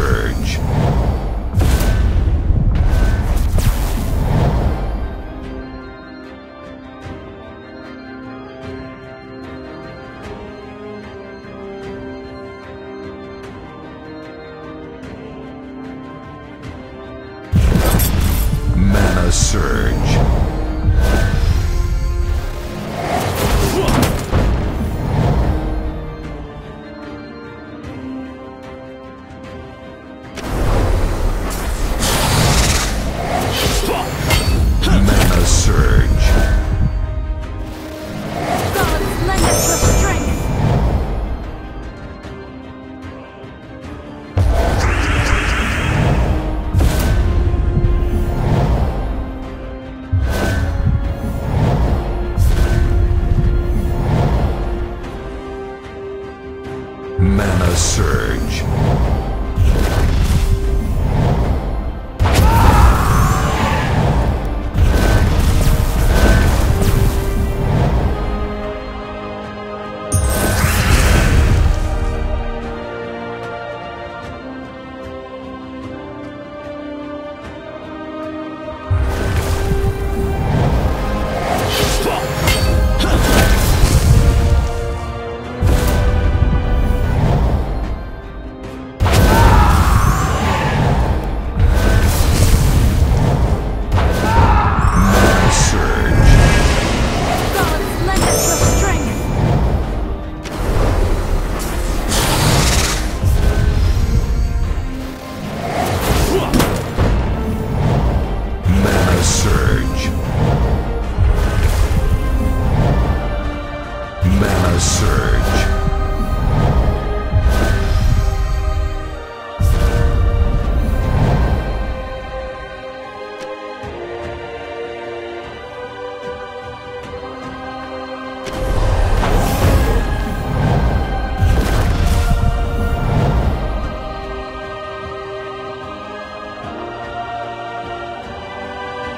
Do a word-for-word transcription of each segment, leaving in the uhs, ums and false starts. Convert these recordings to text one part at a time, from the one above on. Purge. Mana Surge. Mana Surge. Mana Surge. Mana Surge. Mana Surge.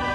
Ah!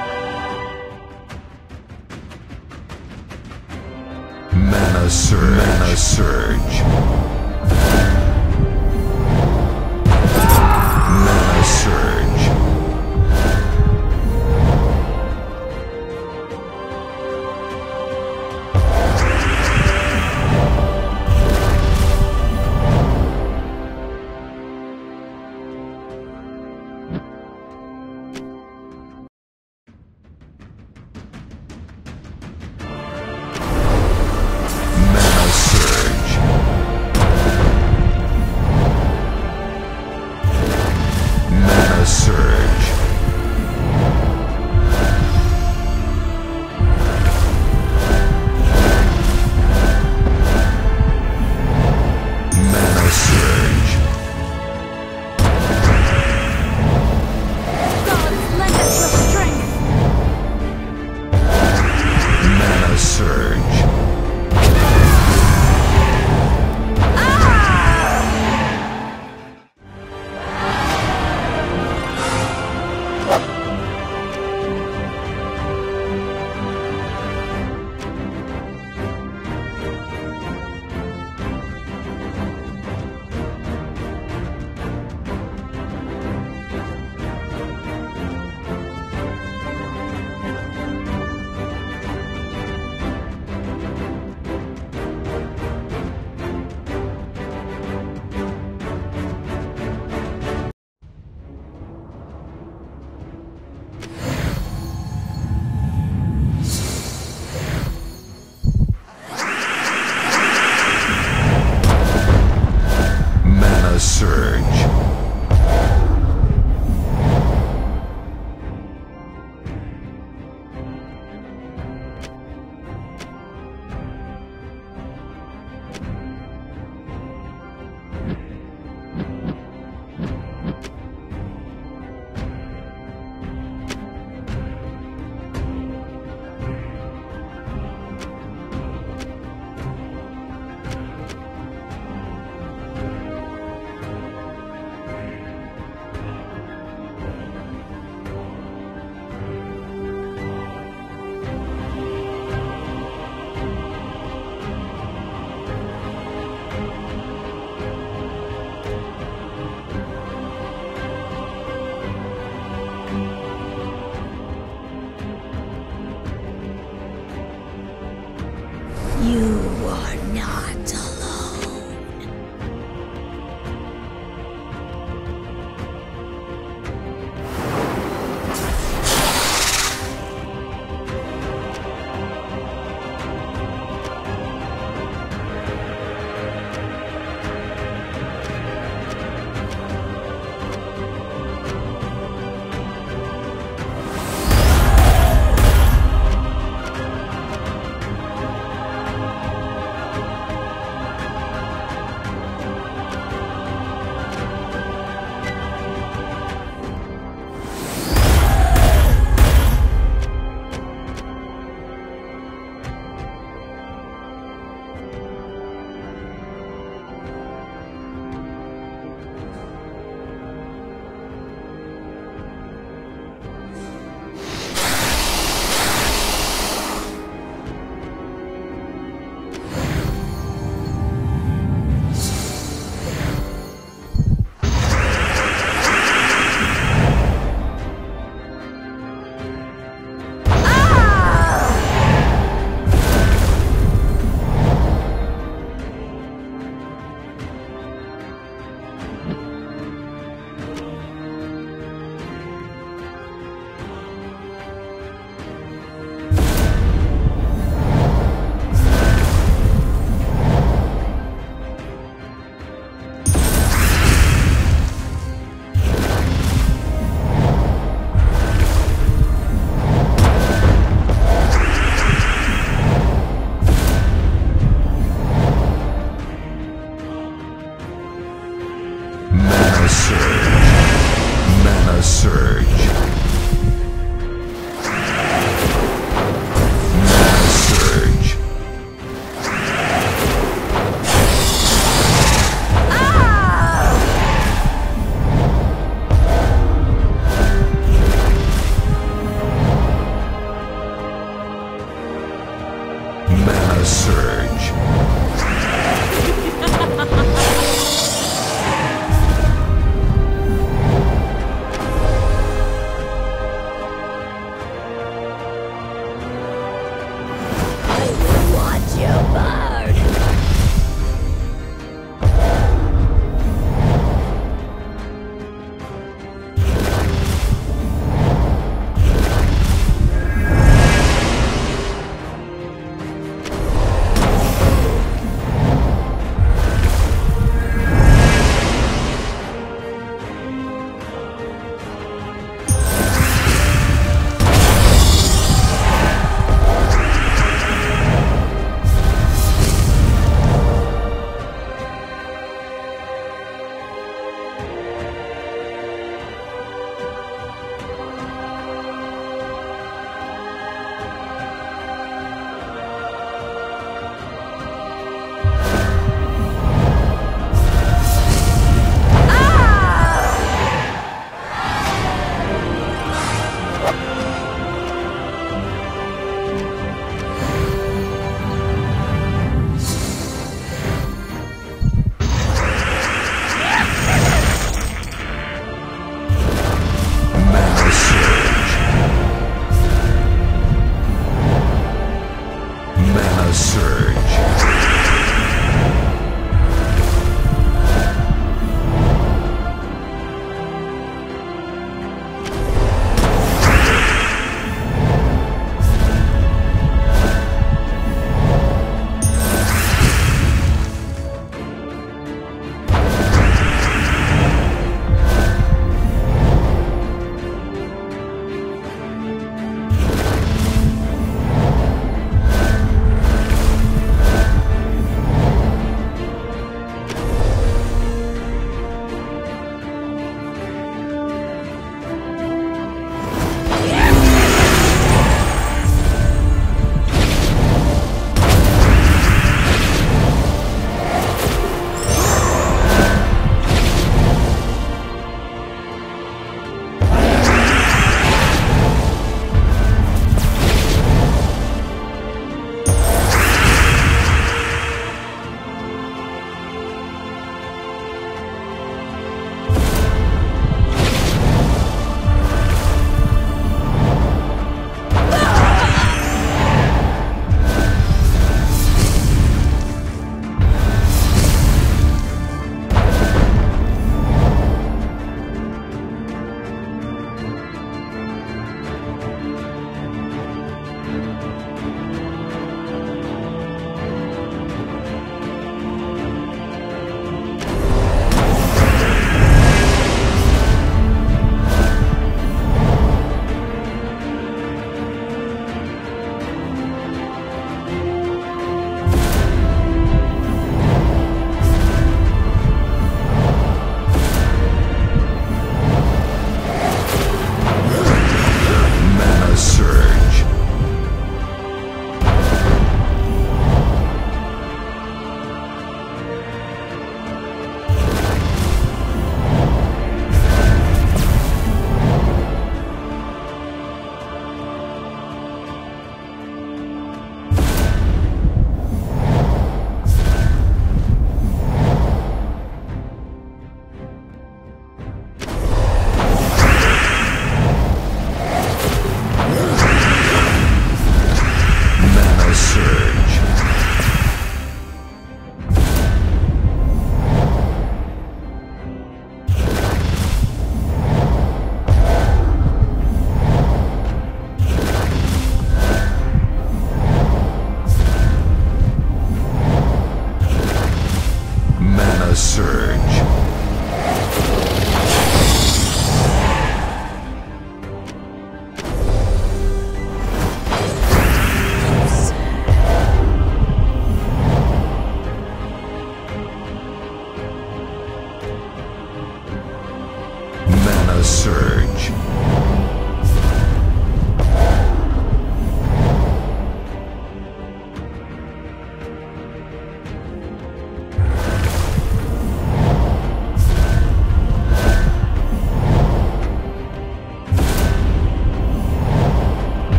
surge.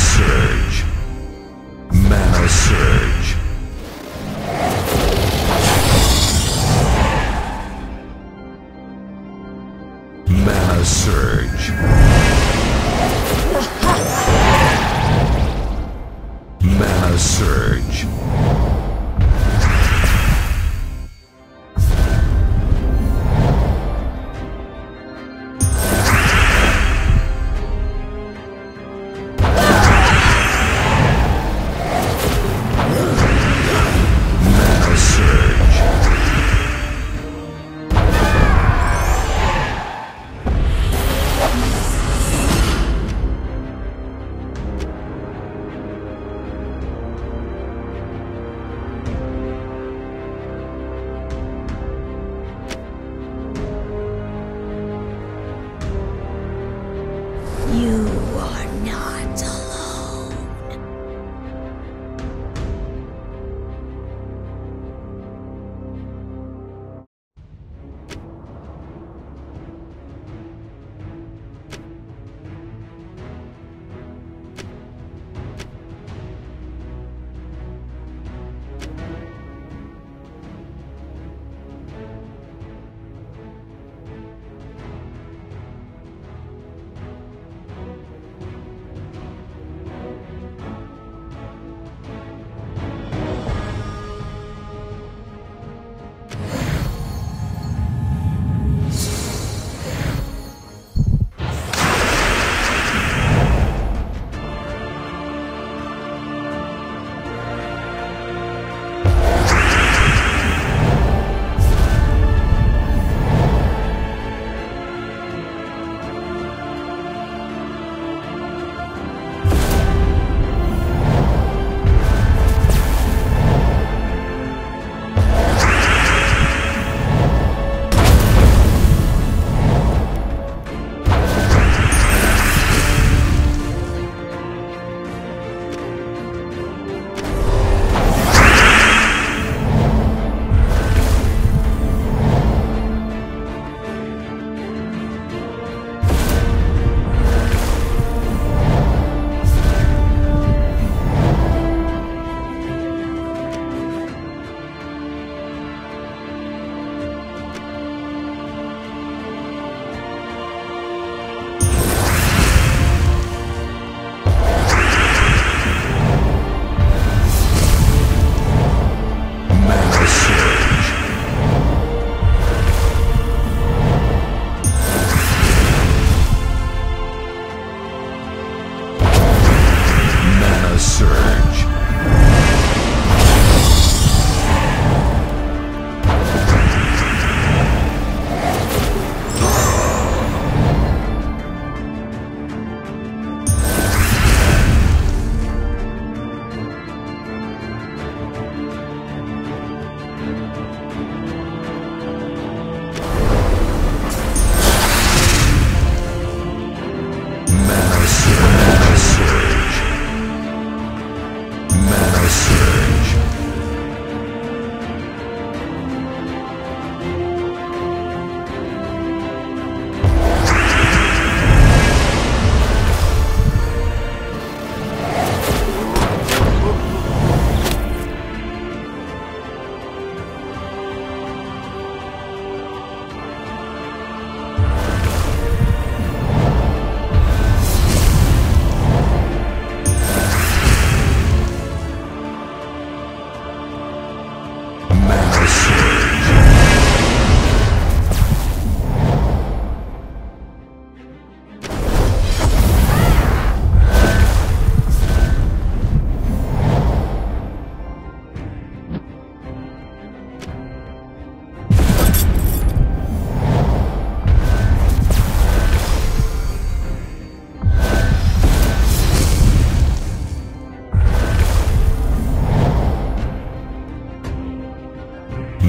Surge. Mana surge. Mana surge. Mana surge.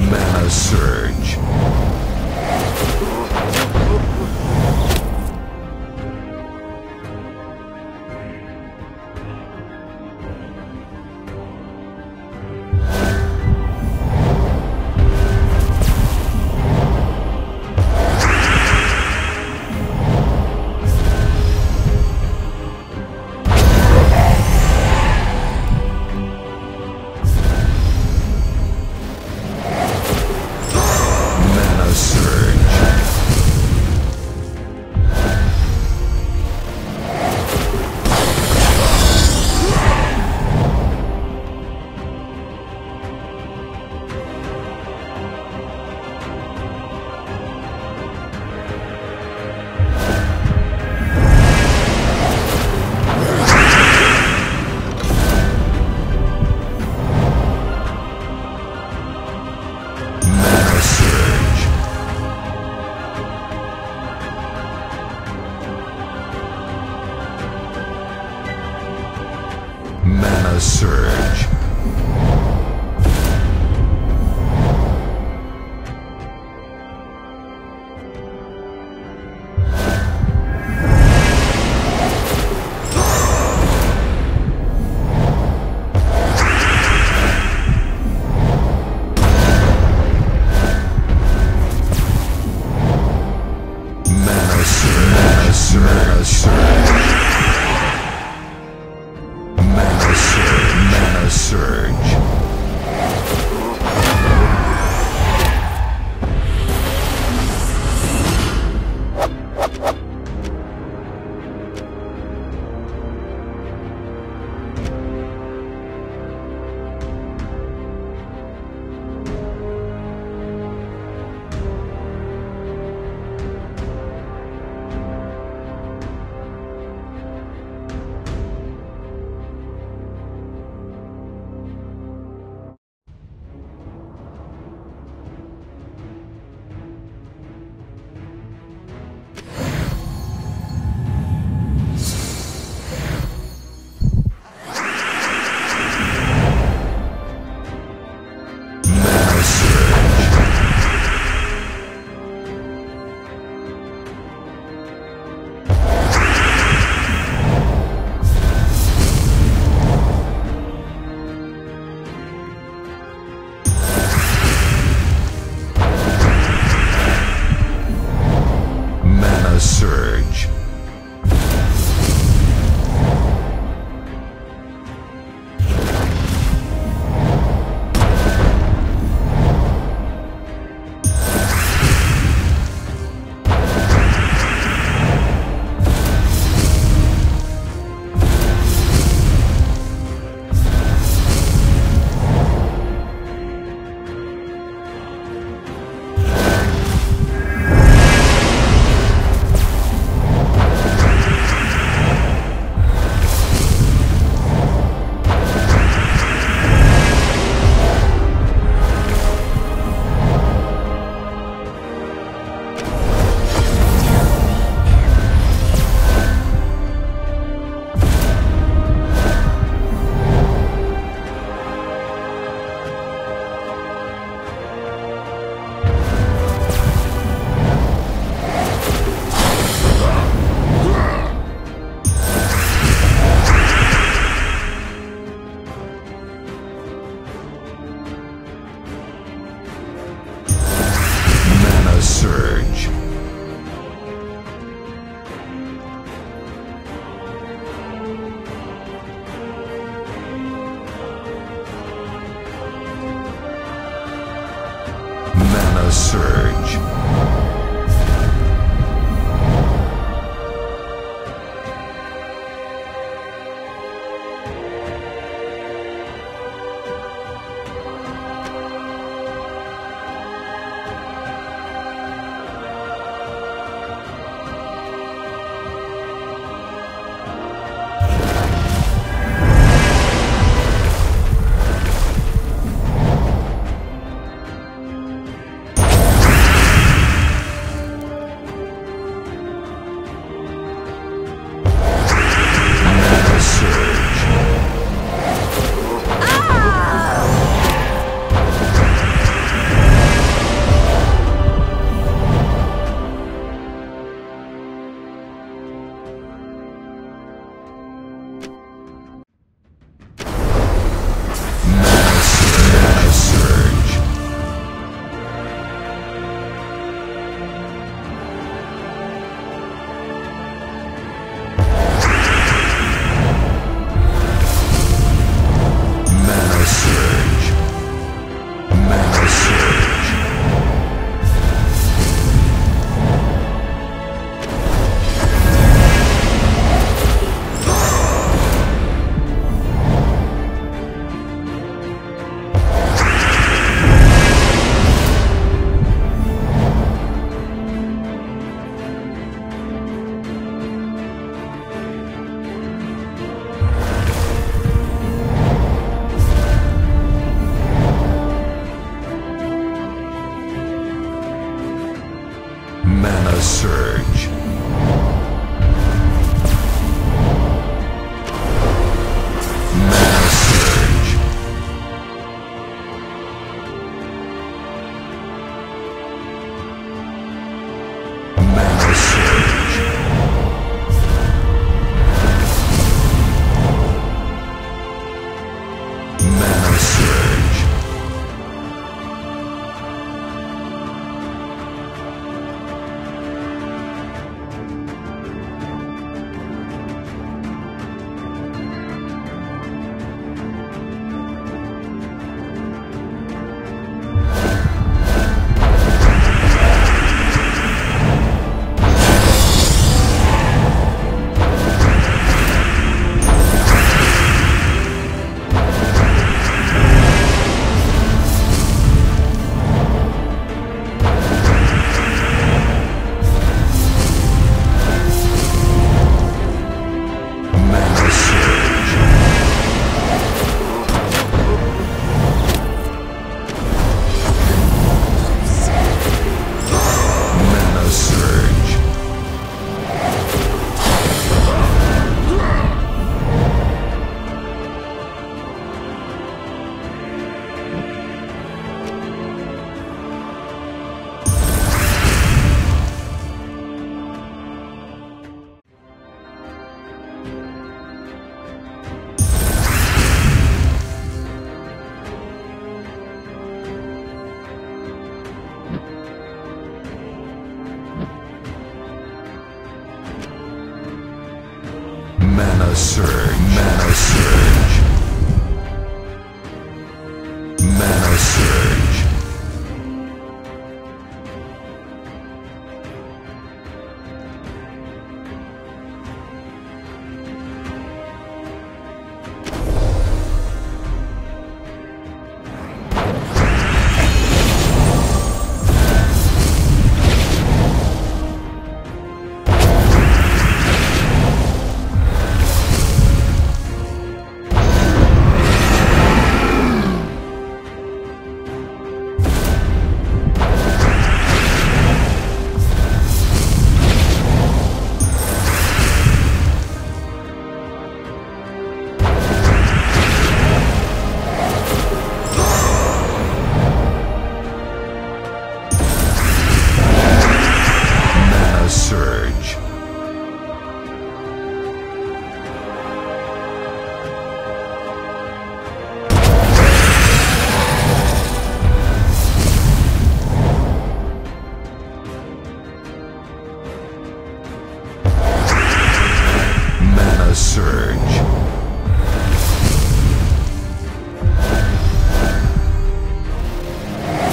Mana Surge. Mana Surge. Mana Surge. Mana Surge. Mana Surge. Mana Surge. Surge. Surge. Mana Surge. the surge. Mass surge. Mass surge. Mass surge. Mana surge, mana surge, mana surge, surge. Mana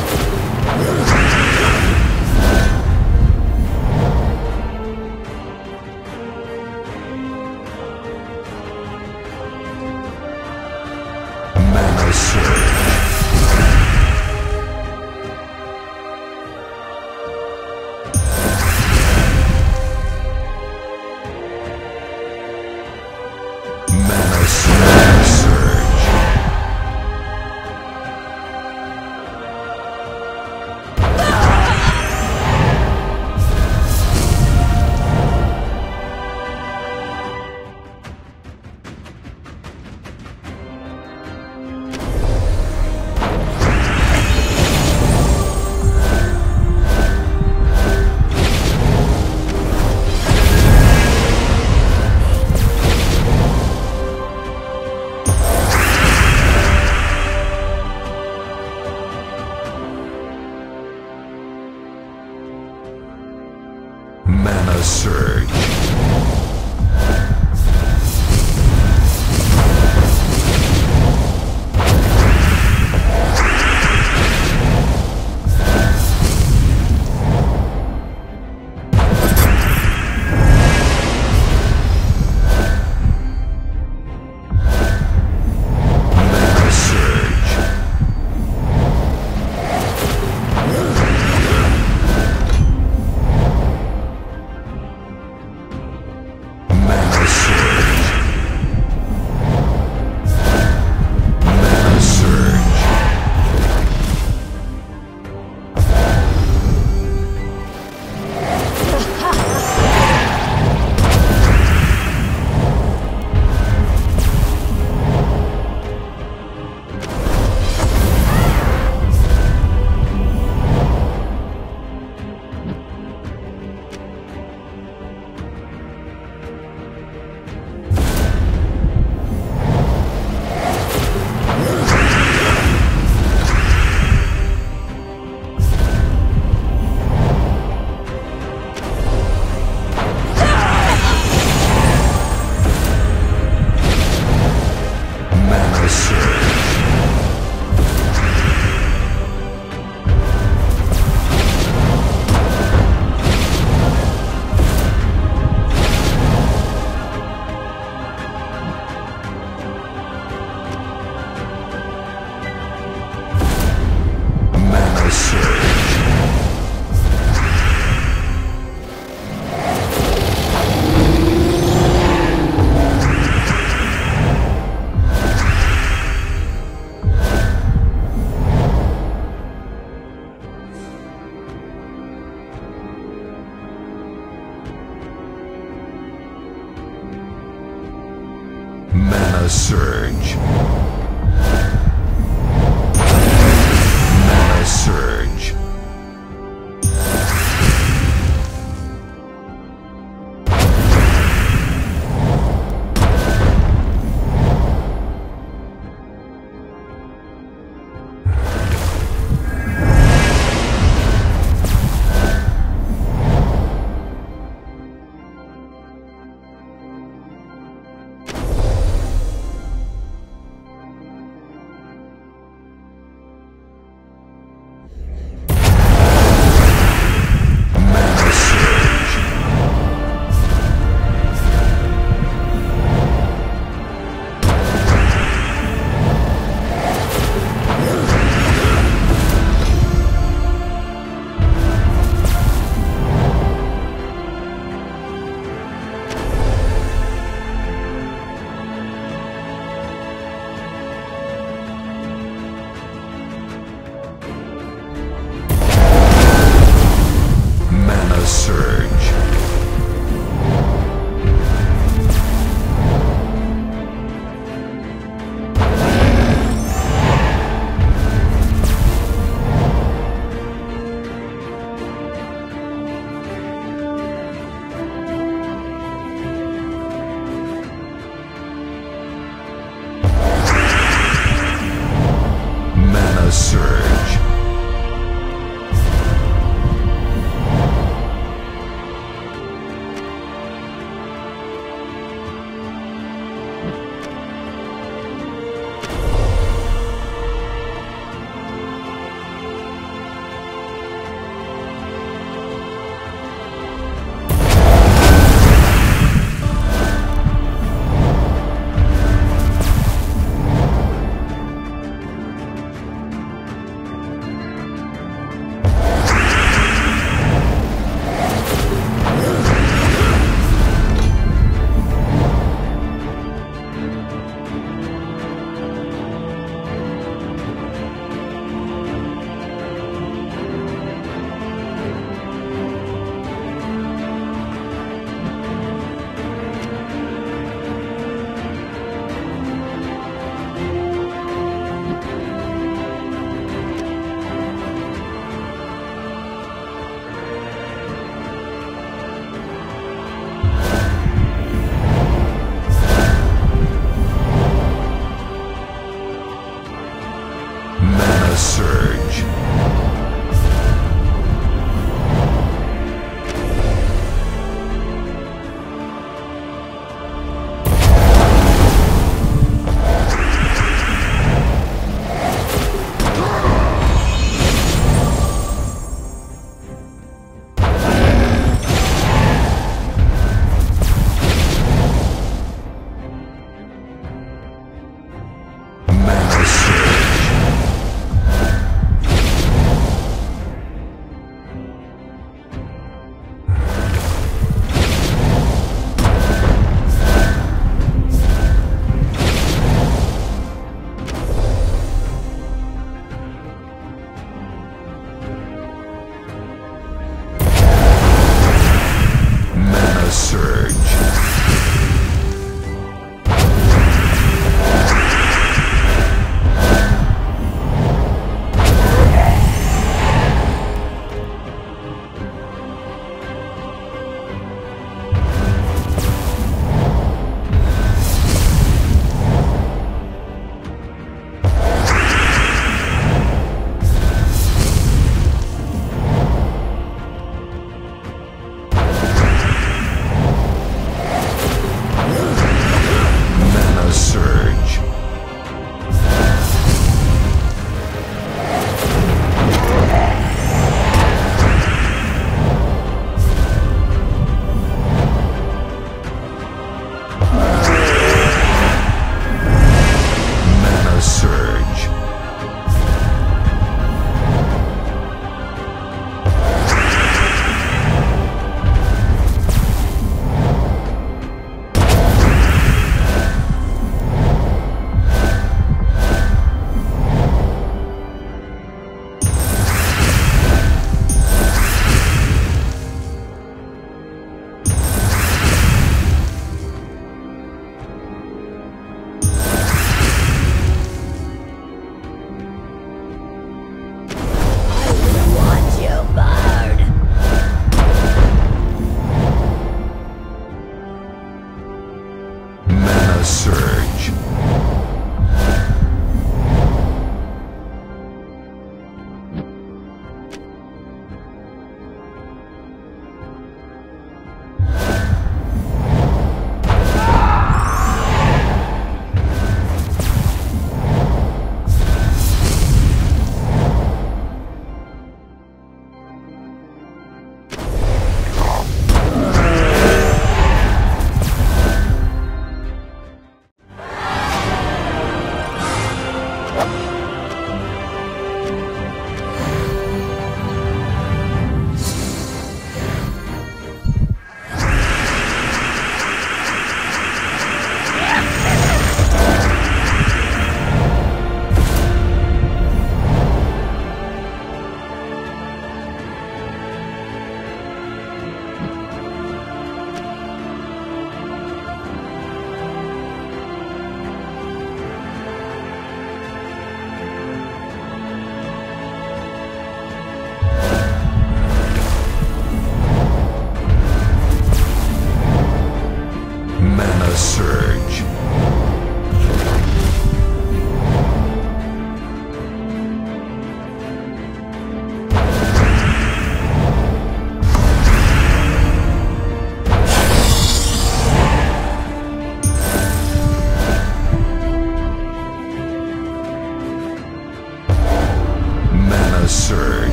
surge. Mana surge. surge. Mana surge. Surge.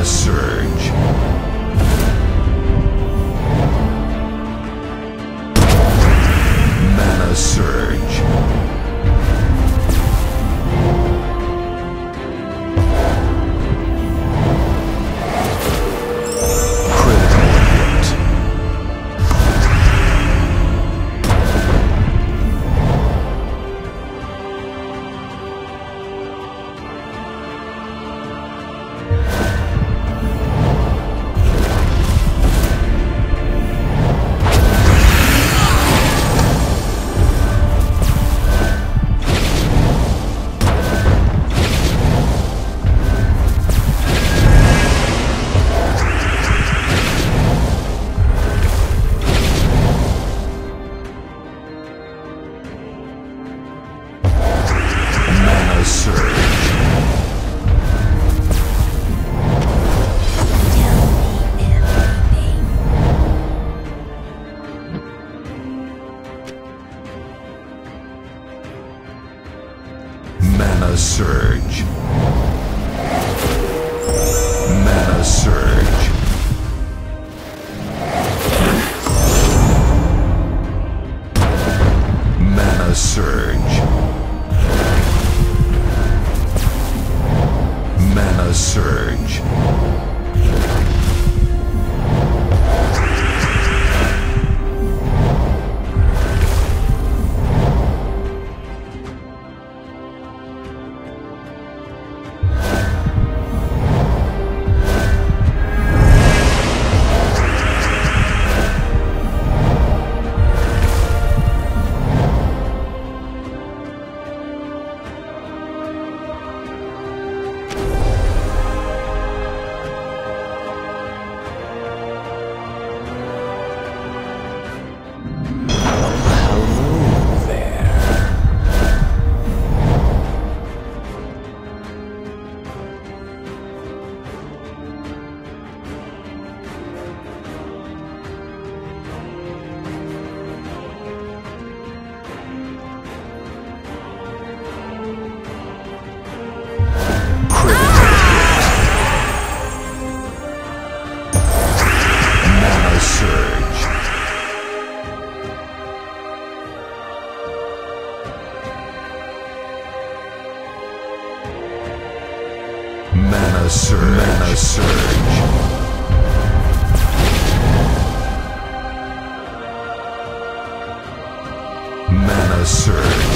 a surge. Mana surge. Mana surge. Mana surge. Mana surge. Mana surge. Mana surge. Mana surge. Mana surge. Mana surge. Mana surge.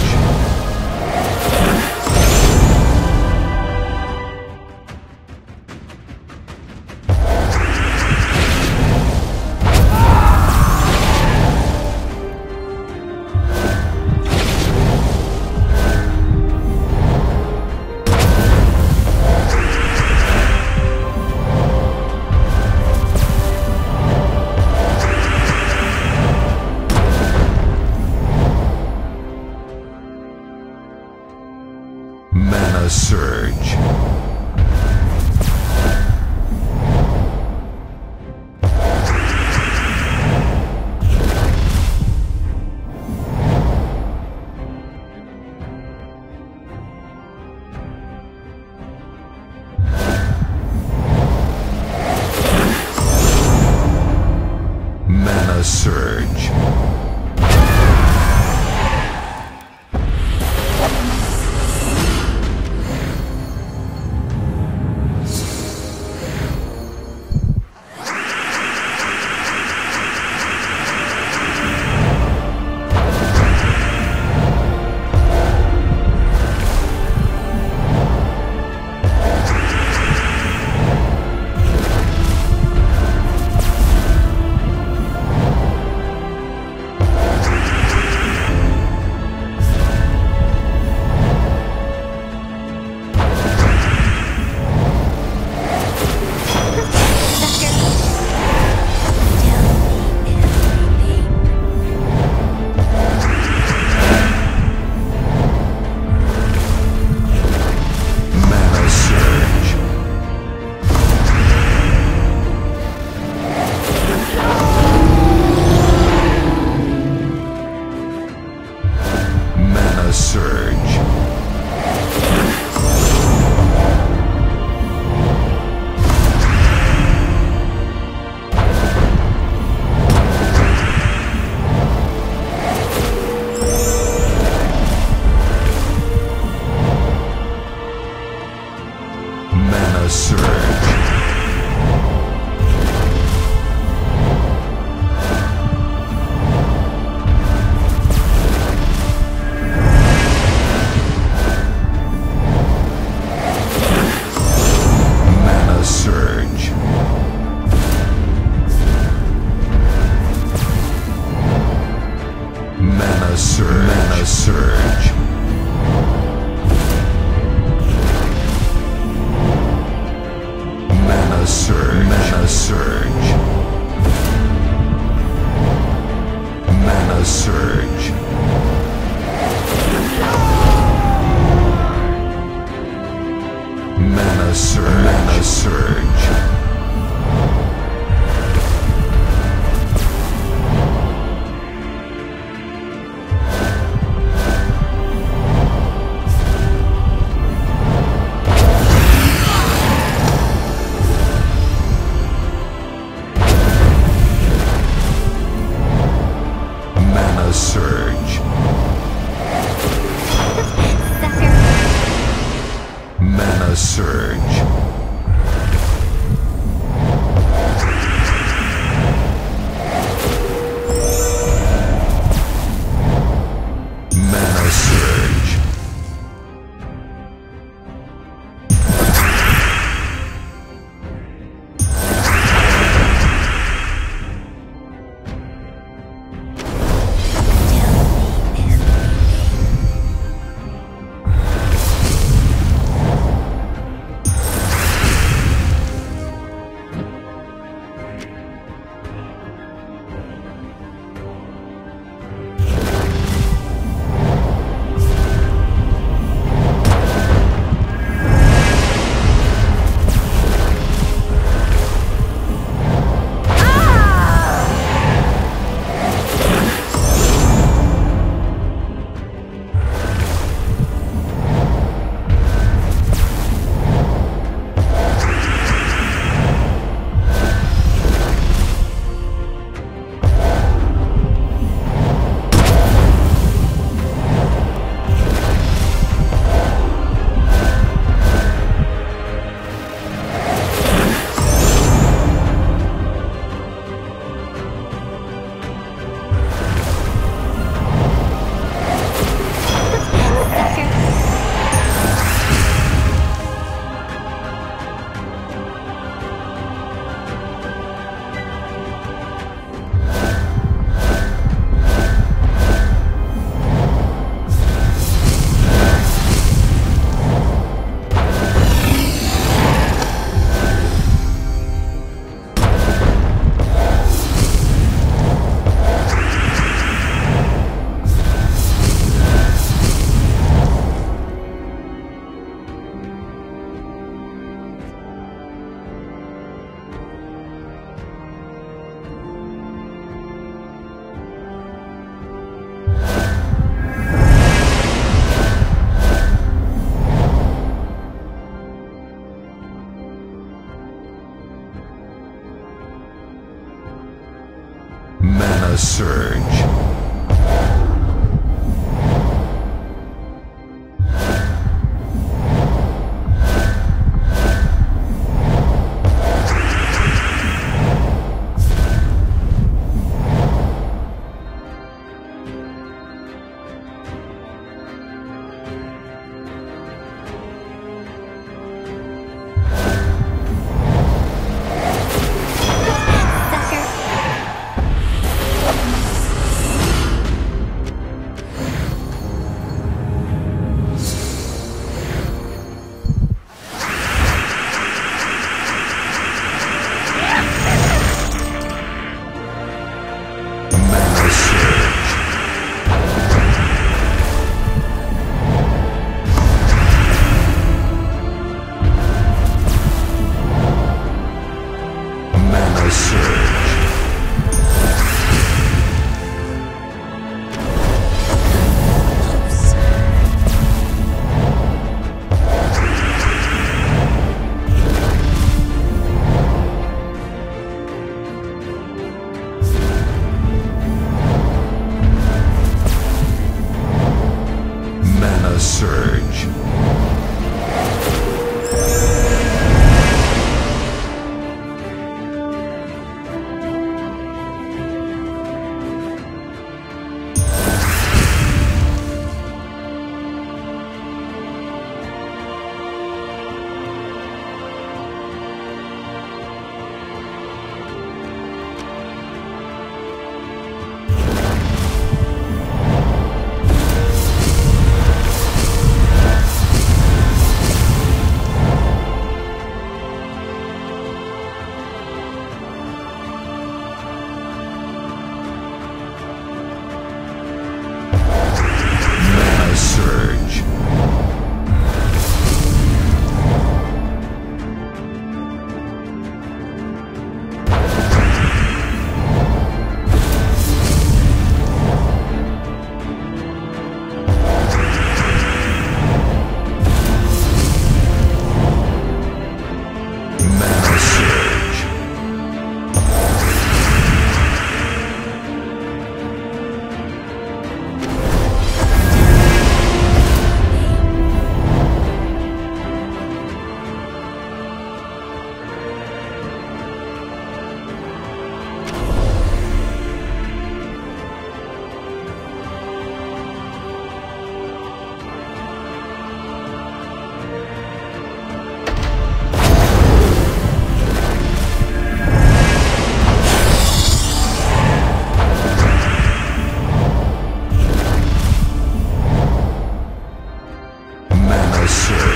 Surge.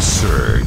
the surge. Surge.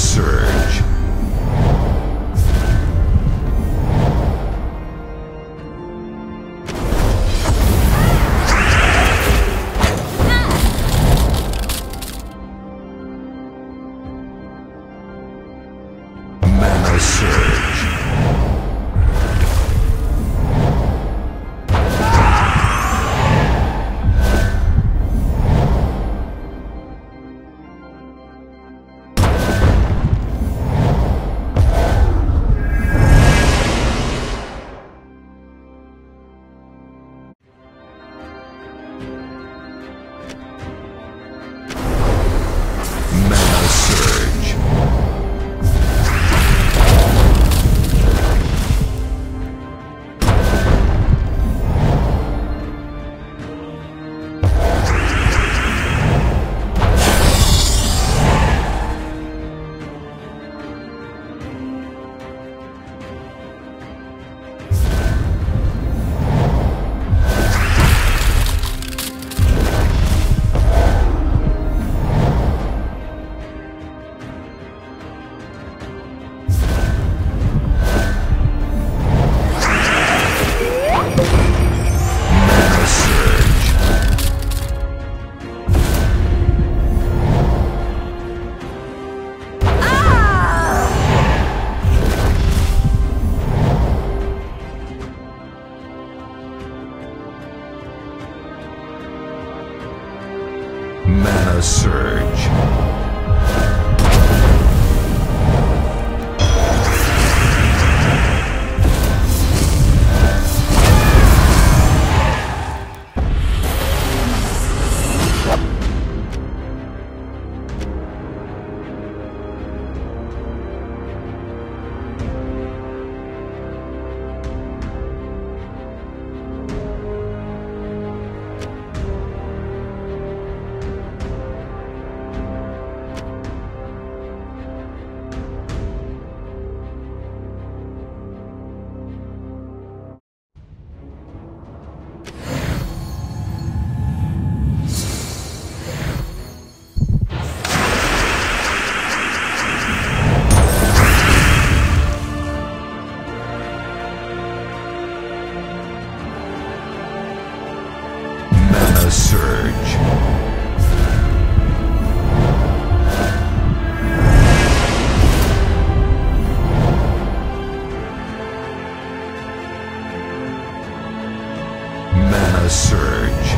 Surge. Mana surge. Mana surge. Mana surge. Surge. Mana surge, mana surge.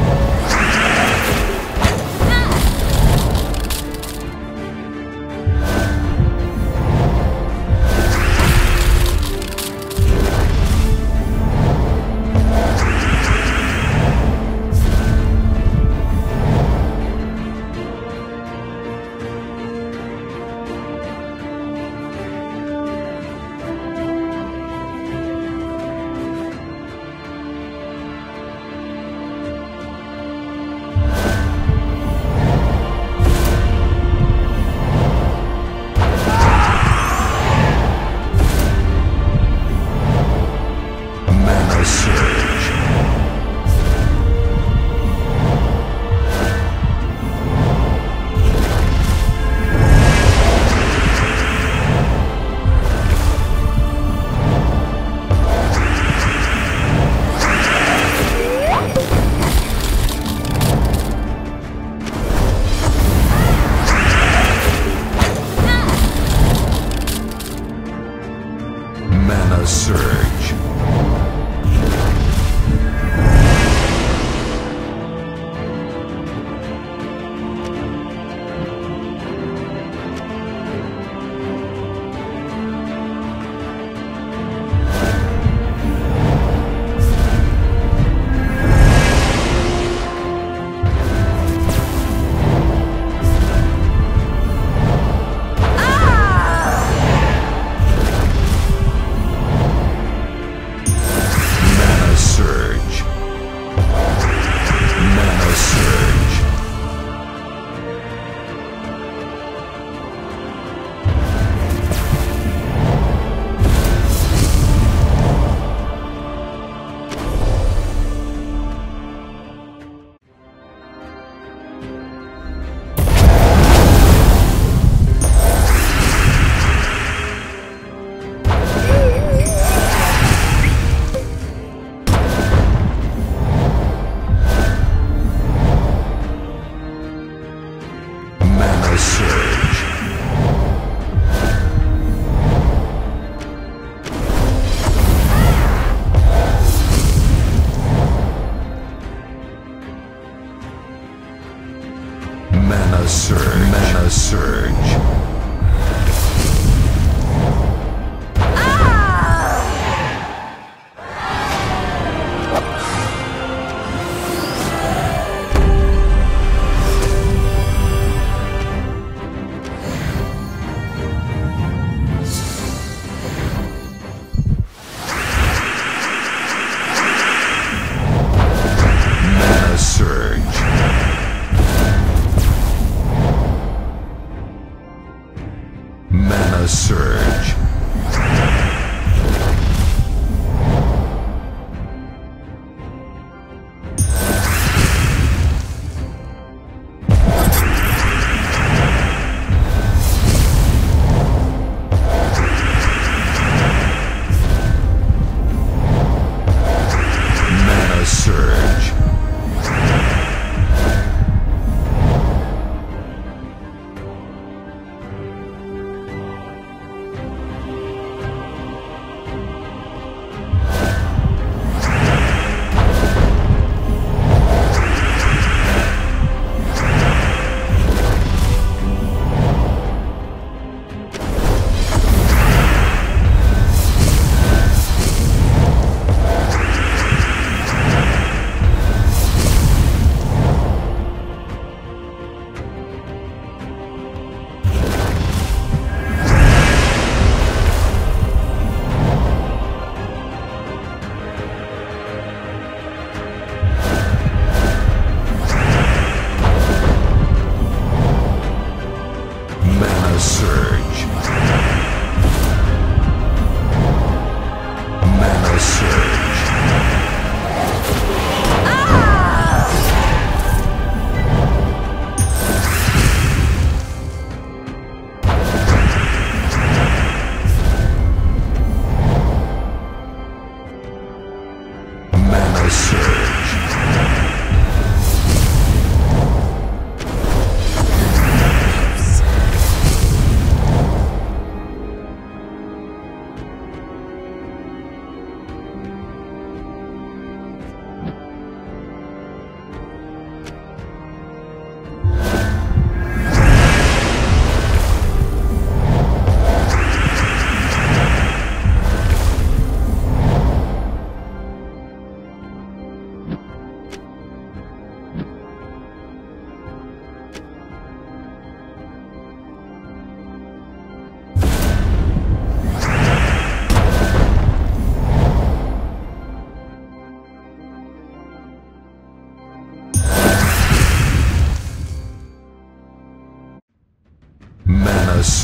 Surge.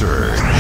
absurd.